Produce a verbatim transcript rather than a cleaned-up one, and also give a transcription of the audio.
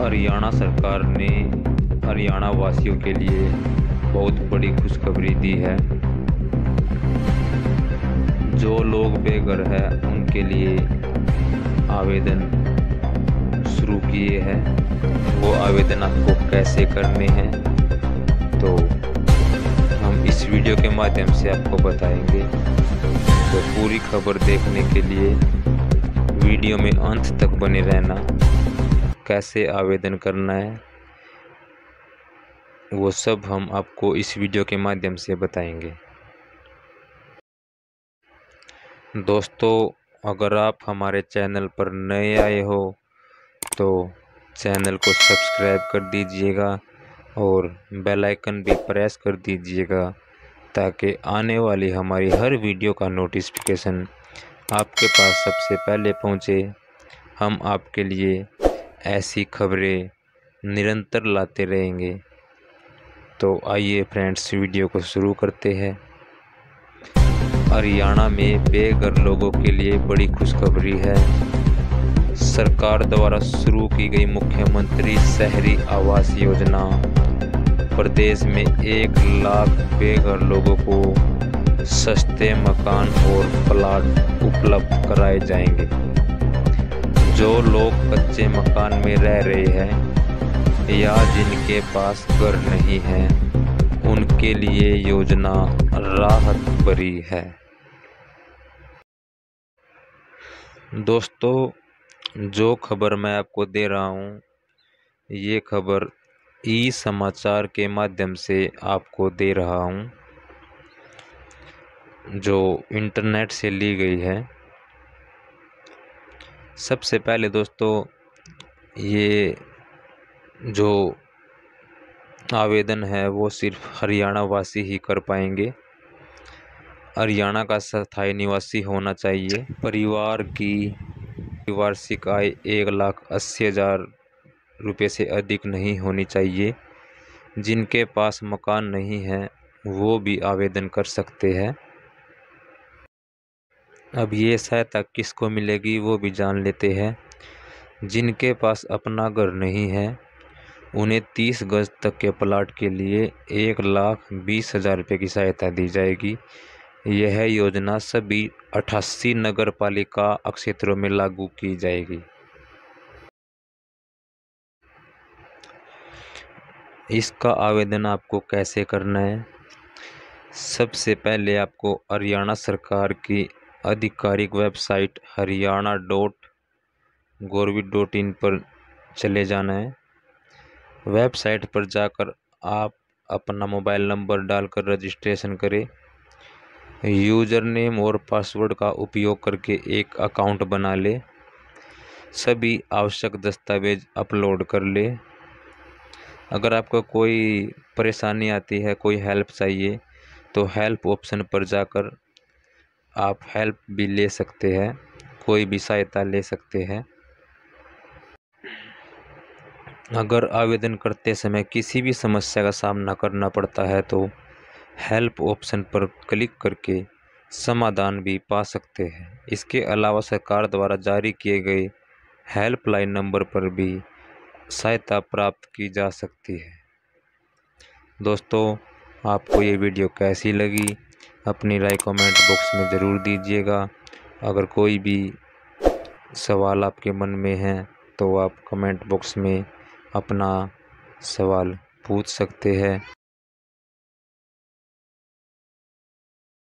हरियाणा सरकार ने हरियाणा वासियों के लिए बहुत बड़ी खुशखबरी दी है। जो लोग बेघर हैं उनके लिए आवेदन शुरू किए हैं। वो आवेदन आपको कैसे करने हैं तो हम इस वीडियो के माध्यम से आपको बताएंगे। तो पूरी खबर देखने के लिए वीडियो में अंत तक बने रहना। कैसे आवेदन करना है वो सब हम आपको इस वीडियो के माध्यम से बताएंगे। दोस्तों, अगर आप हमारे चैनल पर नए आए हो तो चैनल को सब्सक्राइब कर दीजिएगा और बेल आइकन भी प्रेस कर दीजिएगा ताकि आने वाली हमारी हर वीडियो का नोटिफिकेशन आपके पास सबसे पहले पहुंचे। हम आपके लिए ऐसी खबरें निरंतर लाते रहेंगे। तो आइए फ्रेंड्स, वीडियो को शुरू करते हैं। हरियाणा में बेघर लोगों के लिए बड़ी खुशखबरी है। सरकार द्वारा शुरू की गई मुख्यमंत्री शहरी आवास योजना प्रदेश में एक लाख बेघर लोगों को सस्ते मकान और प्लॉट उपलब्ध कराए जाएंगे। जो लोग कच्चे मकान में रह रहे हैं या जिनके पास घर नहीं है उनके लिए योजना राहत भरी है। दोस्तों, जो खबर मैं आपको दे रहा हूँ ये खबर ई समाचार के माध्यम से आपको दे रहा हूँ, जो इंटरनेट से ली गई है। सबसे पहले दोस्तों, ये जो आवेदन है वो सिर्फ हरियाणा वासी ही कर पाएंगे। हरियाणा का स्थायी निवासी होना चाहिए। परिवार की वार्षिक आय एक लाख अस्सी हज़ार रुपये से अधिक नहीं होनी चाहिए। जिनके पास मकान नहीं है वो भी आवेदन कर सकते हैं। अब ये सहायता किसको मिलेगी वो भी जान लेते हैं। जिनके पास अपना घर नहीं है उन्हें तीस गज तक के प्लॉट के लिए एक लाख बीस हज़ार रुपये की सहायता दी जाएगी। यह योजना सभी अट्ठासी नगर पालिका क्षेत्रों में लागू की जाएगी। इसका आवेदन आपको कैसे करना है? सबसे पहले आपको हरियाणा सरकार की आधिकारिक वेबसाइट हरियाणा डॉट गोरवि डॉट इन पर चले जाना है। वेबसाइट पर जाकर आप अपना मोबाइल नंबर डालकर रजिस्ट्रेशन करें। यूज़र नेम और पासवर्ड का उपयोग करके एक अकाउंट बना लें। सभी आवश्यक दस्तावेज अपलोड कर लें। अगर आपको कोई परेशानी आती है, कोई हेल्प चाहिए तो हेल्प ऑप्शन पर जाकर आप हेल्प भी ले सकते हैं, कोई भी सहायता ले सकते हैं। अगर आवेदन करते समय किसी भी समस्या का सामना करना पड़ता है तो हेल्प ऑप्शन पर क्लिक करके समाधान भी पा सकते हैं। इसके अलावा सरकार द्वारा जारी किए गए हेल्पलाइन नंबर पर भी सहायता प्राप्त की जा सकती है। दोस्तों, आपको ये वीडियो कैसी लगी अपनी राय कमेंट बॉक्स में ज़रूर दीजिएगा। अगर कोई भी सवाल आपके मन में है तो आप कमेंट बॉक्स में अपना सवाल पूछ सकते हैं।